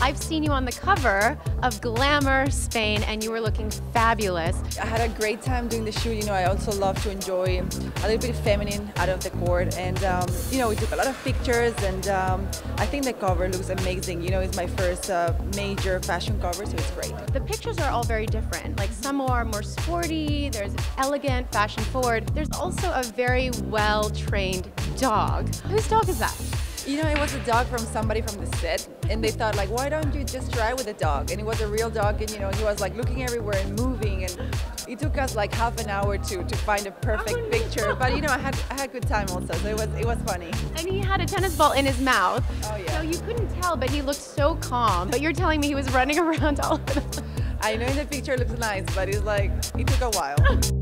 I've seen you on the cover of Glamour Spain and you were looking fabulous. I had a great time doing the shoot. You know, I also love to enjoy a little bit of feminine out of the court, and you know, we took a lot of pictures, and I think the cover looks amazing. You know, it's my first major fashion cover, so it's great. The pictures are all very different. Like, some are more sporty, there's elegant, fashion forward. There's also a very well-trained dog. Whose dog is that? You know, it was a dog from somebody from the set, and they thought, like, why don't you just try with a dog? And it was a real dog, and you know, he was like looking everywhere and moving, and it took us like half an hour to find a perfect picture. But you know, I had a good time also, so it was funny. And he had a tennis ball in his mouth. Oh yeah. So you couldn't tell, but he looked so calm. But you're telling me he was running around all over the place. I know in the picture it looks nice, but it's like, it took a while.